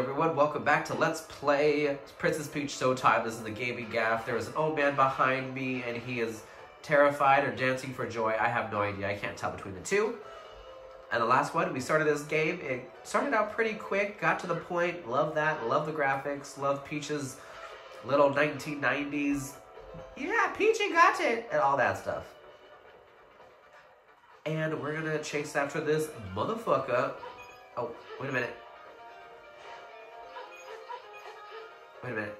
everyone, welcome back to Let's Play Princess Peach Showtime. This is the gaming gaff. There is an old man behind me and he is terrified or dancing for joy. I have no idea, I can't tell between the two. And the last one, we started this game. It started out pretty quick, got to the point, love that, love the graphics, love Peach's little 1990s, yeah, Peachy got it, and all that stuff. And we're gonna chase after this motherfucker. Oh, wait a minute. Wait a minute.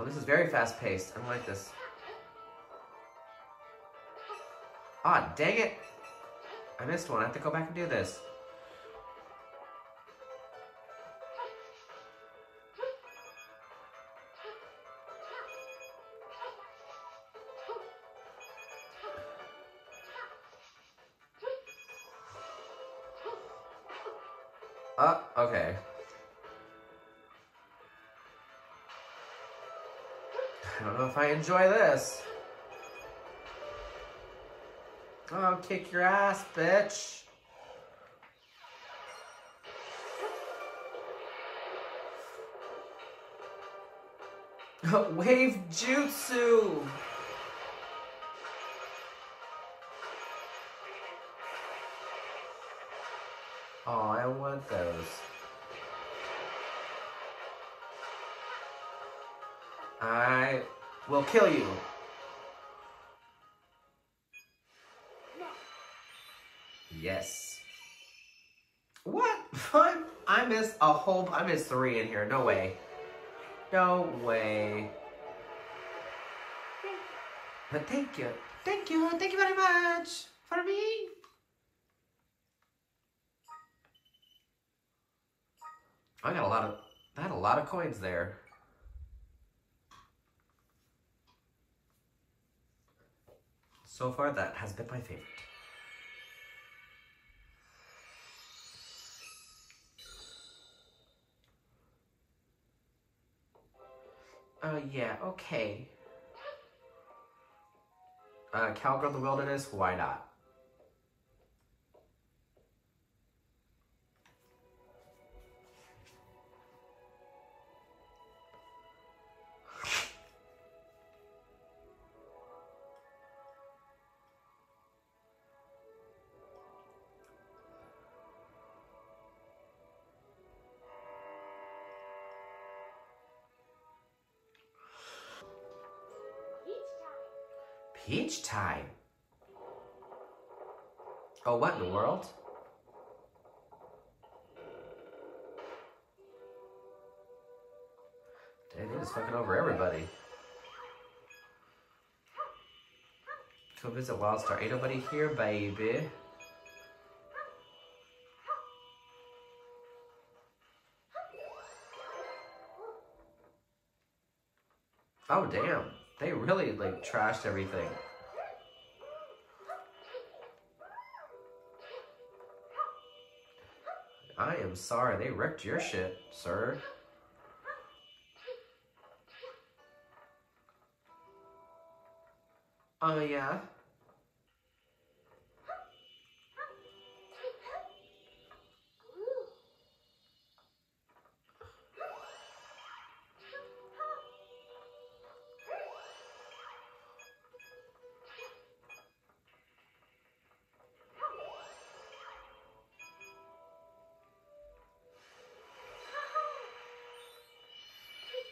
Oh, this is very fast paced. I don't like this. Ah, dang it. I missed one. I have to go back and do this. Okay. I don't know if I enjoy this. Oh, kick your ass, bitch. Wave jutsu. Oh, I want those. I will kill you. Yes. What? I missed a whole... I missed three in here. No way. No way. But thank you. Thank you. Thank you very much for me. I got a lot of... I had a lot of coins there. So far, that has been my favorite. Oh, yeah, okay. Cowgirl in the Wilderness, why not? Peach time. Oh, what in the world? Damn, they just fucking over everybody. Go visit Wildstar. Ain't nobody here, baby. Oh, damn. They really, like, trashed everything. I am sorry. They wrecked your shit, sir. Oh, yeah?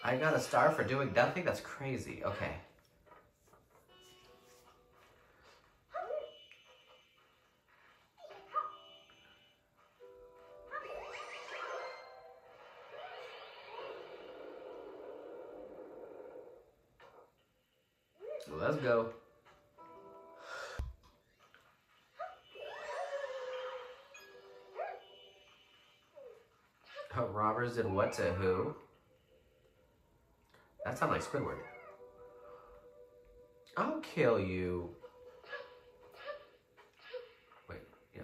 I got a star for doing nothing? That's crazy. Okay. Let's go. Robbers did what to who? That sounds like Squidward. I'll kill you. Wait, yeah.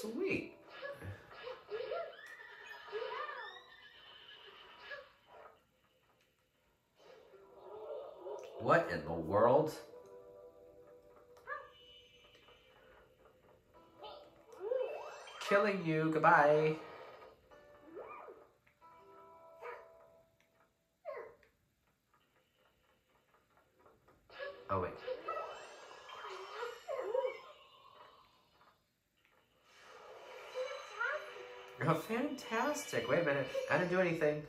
Sweet. What in the world? Killing you, goodbye. Oh, wait. Oh, fantastic. Wait a minute. I didn't do anything.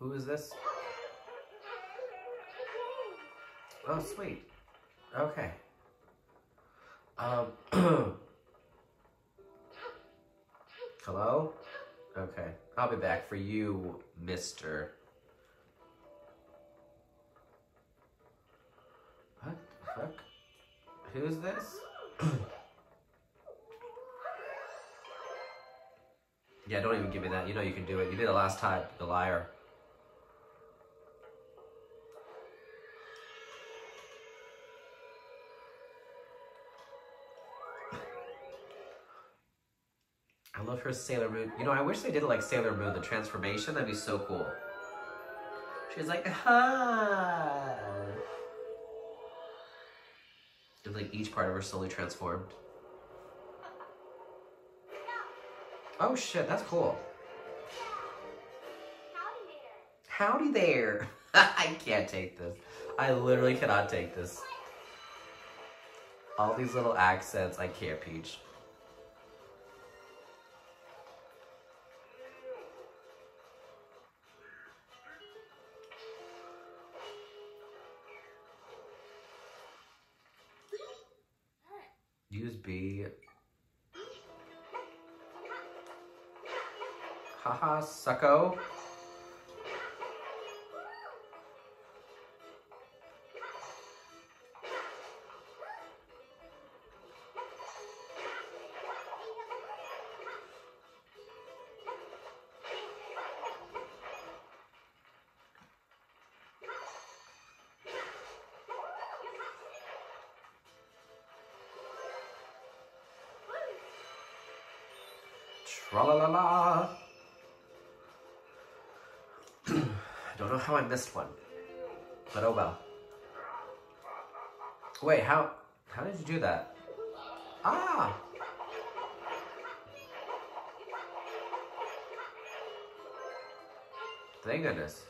Who is this? Oh, sweet. Okay. Hello? Okay. I'll be back for you, mister. What the fuck? Who's this? Yeah, don't even give me that. You know you can do it. You did it last time, the liar. I love her Sailor Moon. You know, I wish they did it like Sailor Moon, the transformation. That'd be so cool. She's like, aha! And like each part of her slowly transformed. Oh shit, that's cool. Howdy there. I can't take this. I literally cannot take this. All these little accents, I can't, Peach. Use B. Haha, sucko. Tra-la-la-la. I don't know how I missed one, but oh well. Wait, how did you do that? Ah! Thank goodness.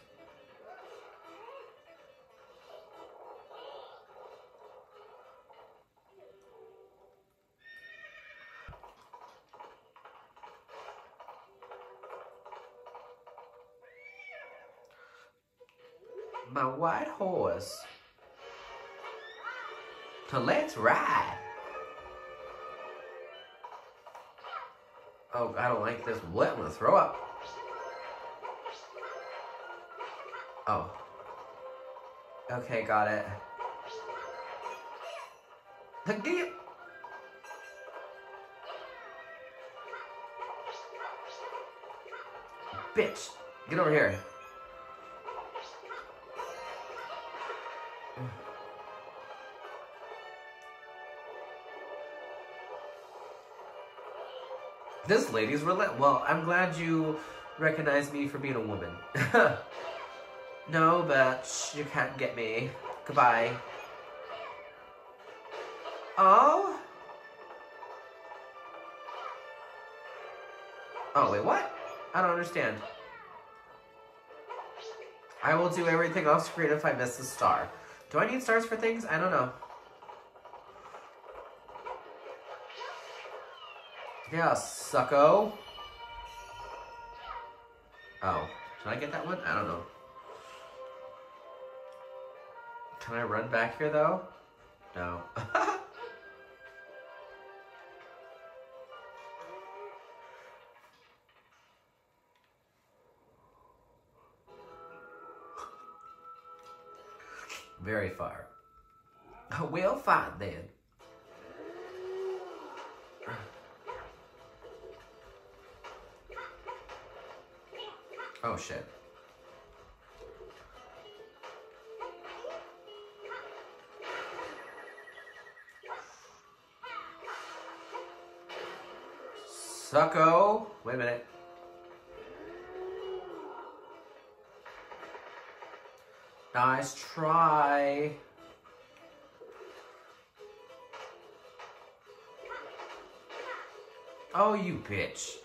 My white horse. So let's ride. Oh, I don't like this. What? I'm gonna throw up. Oh. Okay, got it. Look at it. Bitch, get over here. This lady's relentless. Well, I'm glad you recognize me for being a woman. No, but you can't get me. Goodbye. Oh? Oh, wait, what? I don't understand. I will do everything off screen if I miss a star. Do I need stars for things? I don't know. Yeah, sucko. Oh, did I get that one? I don't know. Can I run back here though? No. Very far. We'll find then. Oh shit. Sucko. Wait a minute. Nice try. Oh, you bitch.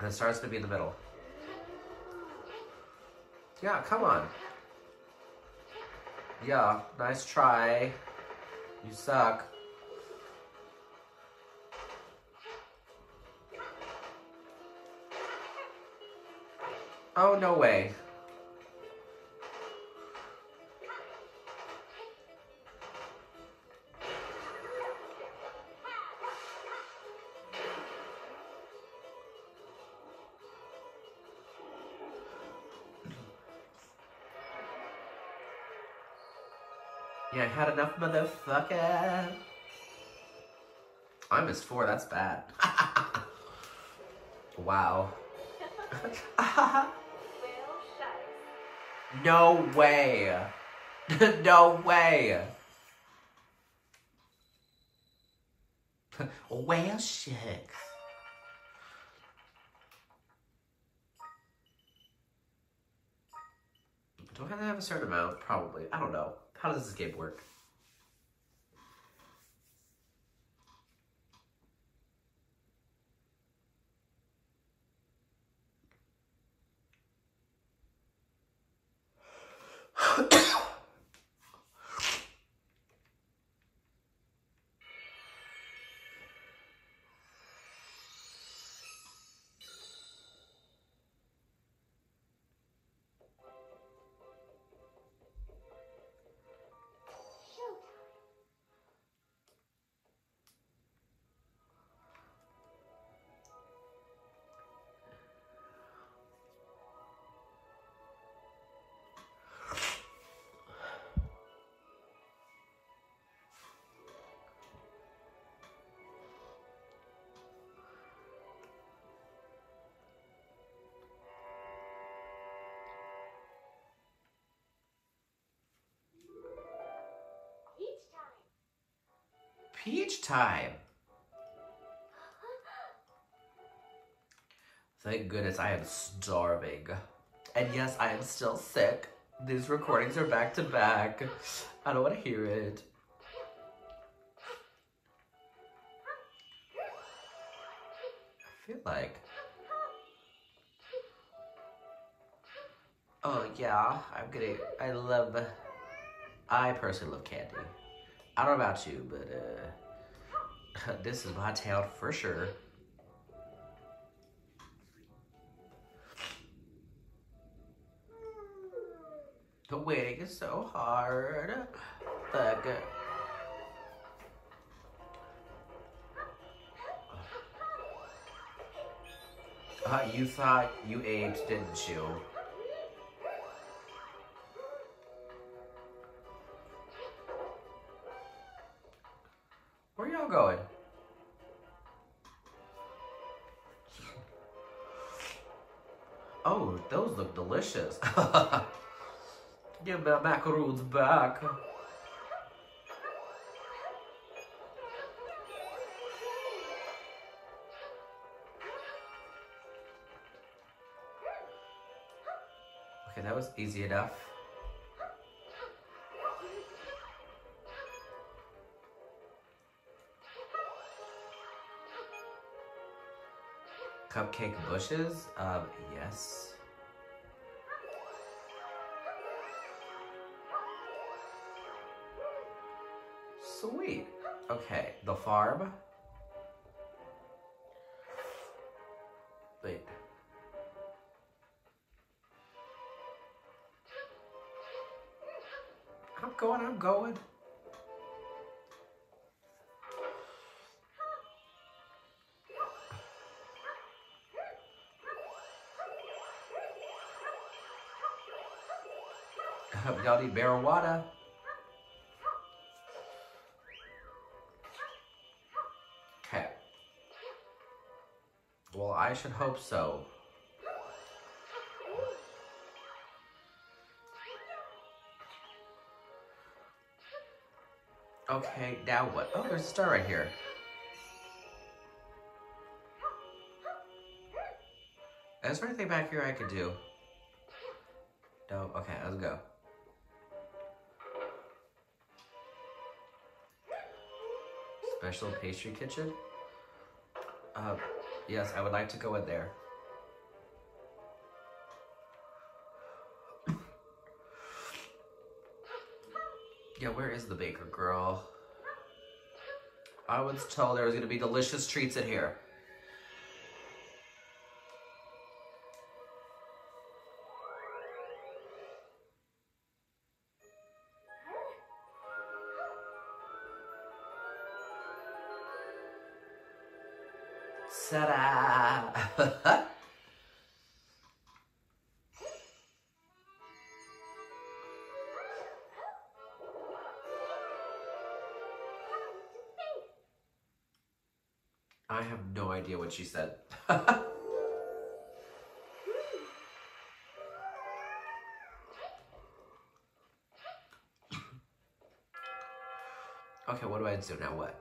And it starts to be in the middle. Yeah, come on. Yeah, nice try. You suck. Oh, no way. Yeah, I had enough, motherfucker. I missed 4, that's bad. Wow. No way. No way. Well, shit. Do I have a certain amount? Probably. I don't know. How does this game work? Peach time. Thank goodness I am starving. And yes, I am still sick. These recordings are back to back. I don't want to hear it. I feel like... Oh yeah, I'm getting... I love... I personally love candy. I don't know about you, but this is my town for sure. The waiting is so hard. Fuck. You thought you ate, didn't you? Going. Oh, those look delicious. Give my macaroons back. Okay, that was easy enough. Cupcake bushes? Yes. Sweet. Okay, the farm. Wait. I'm going. Y'all need marijuana. Okay. Well, I should hope so. Okay, now what? Oh, there's a star right here. Is there anything back here I could do? No? Okay, let's go. Special pastry kitchen? Yes, I would like to go in there. Yeah, where is the baker girl? I was told there was gonna be delicious treats in here. Ta-da! I have no idea what she said. Okay, what do I do now? What?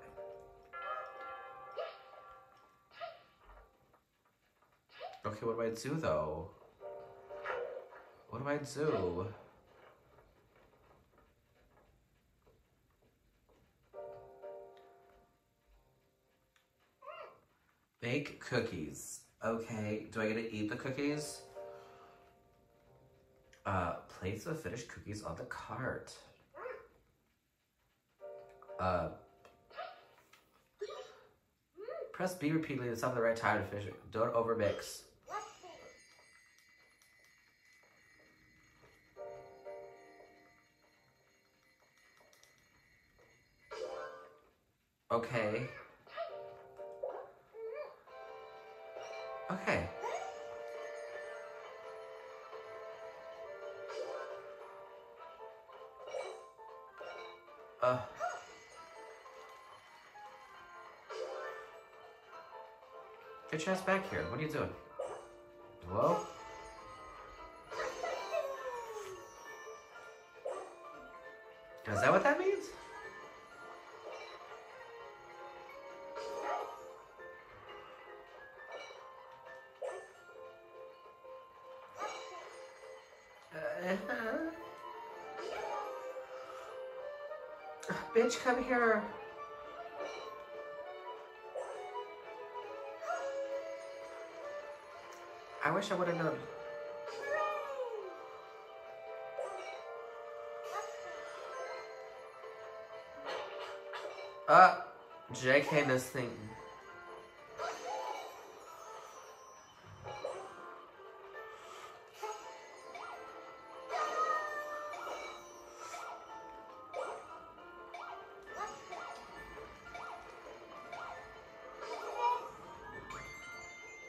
Okay, what do I do though? What do I do? Bake cookies. Okay, do I get to eat the cookies? Place the finished cookies on the cart. Press B repeatedly to stop the right time to finish it. Don't overmix. Okay. Okay. Get your ass back here. What are you doing? Hello? Is that what that means? Bitch, come here. I wish I would have known. JK this thing.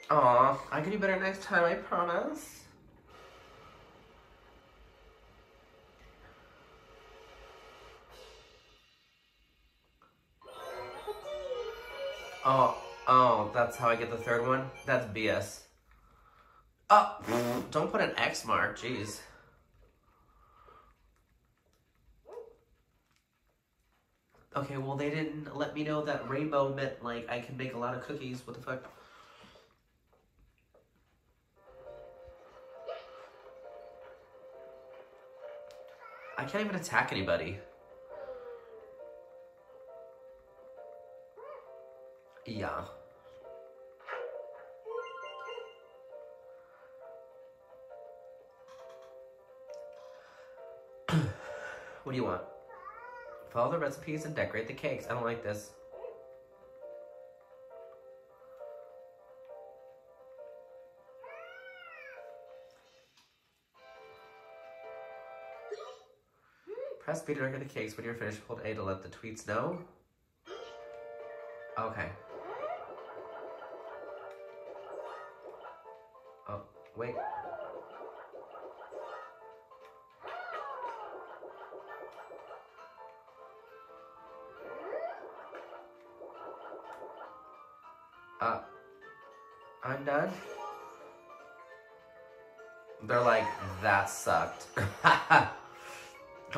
Aw, I can do better next time, I promise. Oh, that's how I get the third one? That's BS. Oh, don't put an X mark, jeez. Okay, well they didn't let me know that rainbow meant like I can make a lot of cookies, what the fuck? I can't even attack anybody. Yeah. What do you want? Follow the recipes and decorate the cakes. I don't like this. Press B to decorate the cakes. When you're finished, hold A to let the tweets know. Okay. Oh, wait. I'm done. They're like, that sucked.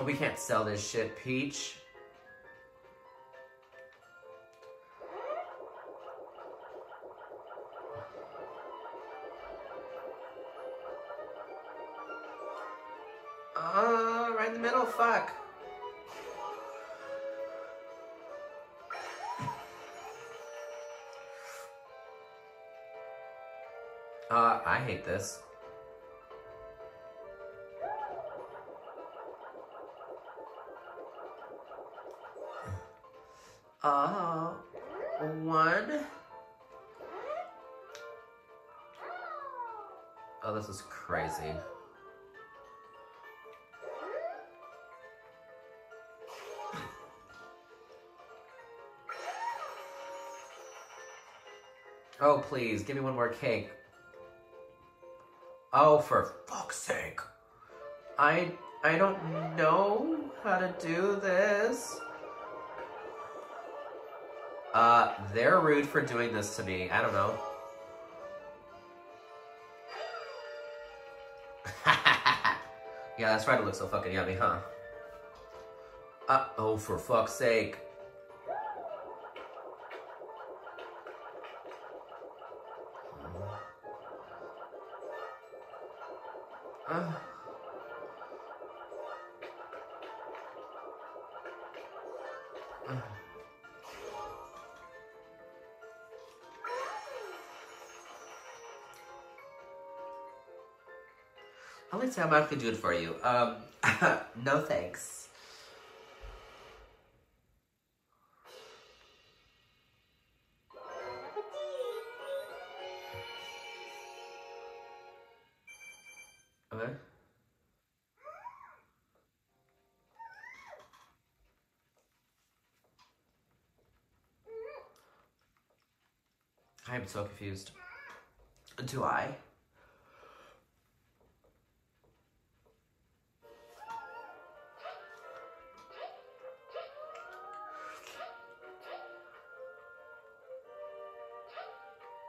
We can't sell this shit, Peach. in the middle, fuck. I hate this. One. Oh, this is crazy. Oh, please, give me one more cake. Oh, for fuck's sake. I don't know how to do this. They're rude for doing this to me. I don't know. Yeah, that's right, it looks so fucking yummy, huh? Oh, for fuck's sake. I'll let Sam could do it for you. No thanks. Okay. I'm so confused. Do I?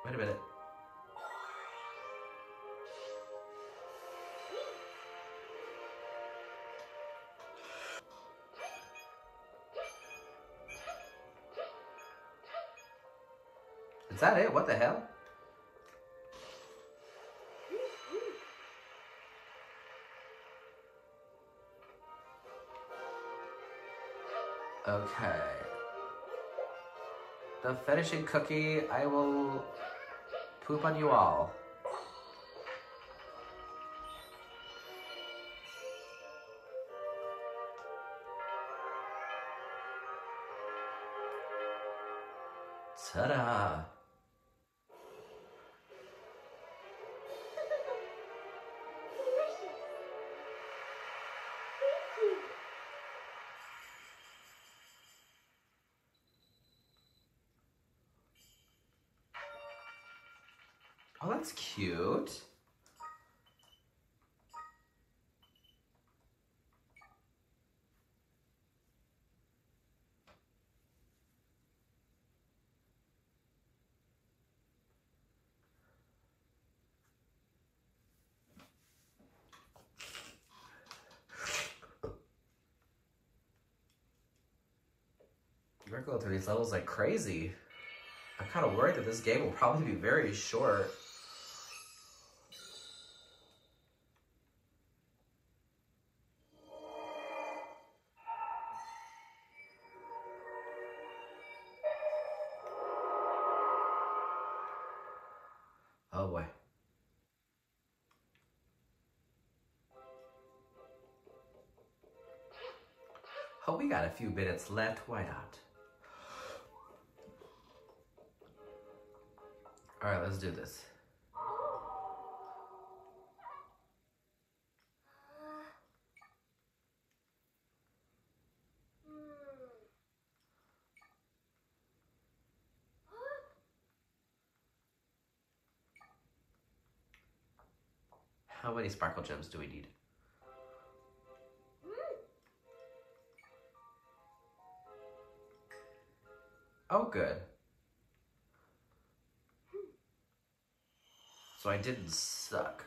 Wait a minute. Is that it? What the hell? Okay. The finishing cookie, I will poop on you all. Ta-da! Oh, that's cute. We're going through these levels like crazy. I'm kind of worried that this game will probably be very short. Oh boy. Oh, we got a few minutes left. Why not? All right, let's do this. How many sparkle gems do we need? Oh, good. So I didn't suck.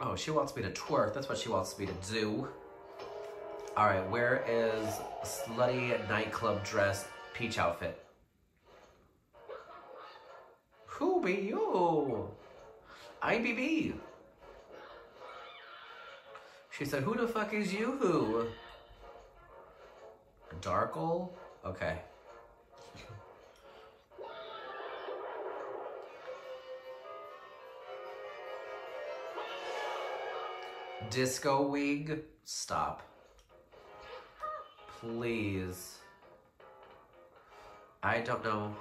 Oh, she wants me to twerk. That's what she wants me to do. Alright, where is slutty nightclub dress Peach outfit? Who be you? I be B. She said, who the fuck is you who? Darkle? Okay. Disco wig? Stop. Please. I don't know.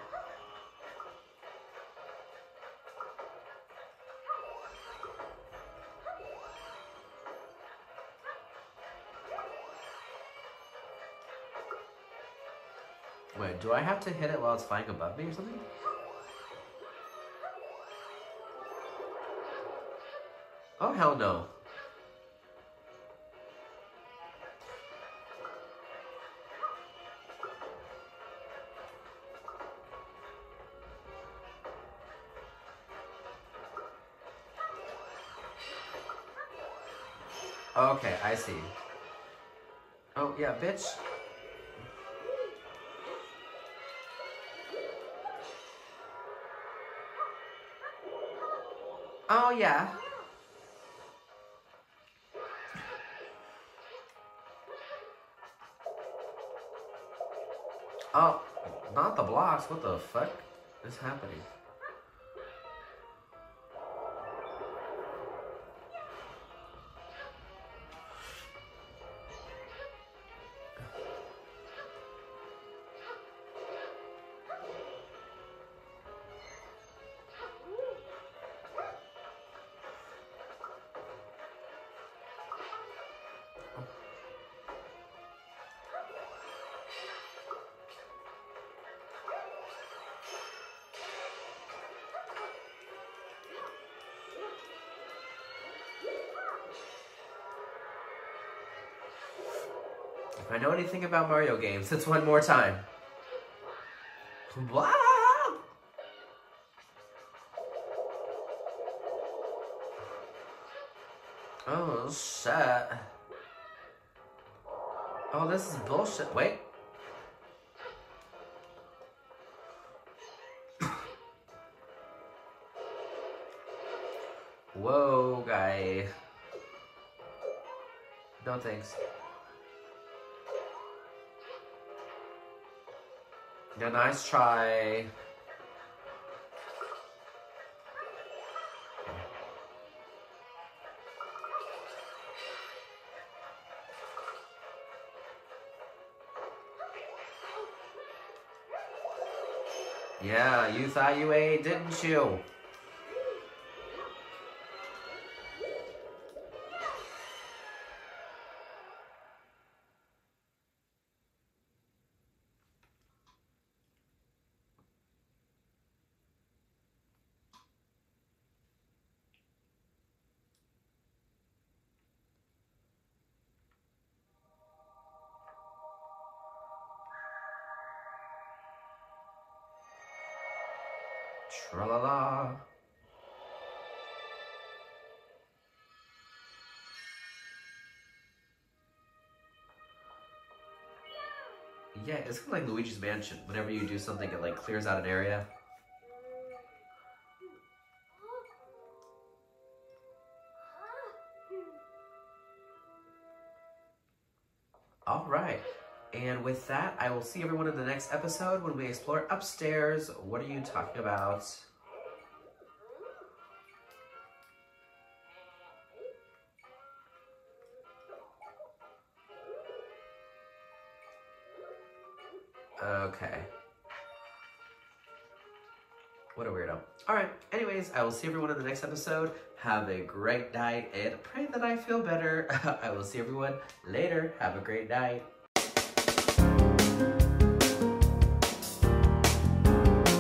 Wait, do I have to hit it while it's flying above me or something? Oh, hell no. Okay, I see. Oh, yeah, bitch. Oh, yeah. Oh, not the blocks. What the fuck is happening? If I know anything about Mario games, it's one more time. Blah! Oh, shit. Oh, this is bullshit. Wait. Whoa, guy. No thanks. Yeah, nice try. Yeah, you thought you ate, didn't you? Tra-la-la. Yeah, it's kind of like Luigi's Mansion. Whenever you do something, it like clears out an area. All right. And with that, I will see everyone in the next episode when we explore upstairs. What are you talking about? Okay. What a weirdo. Alright, anyways, I will see everyone in the next episode. Have a great night and pray that I feel better. I will see everyone later. Have a great night.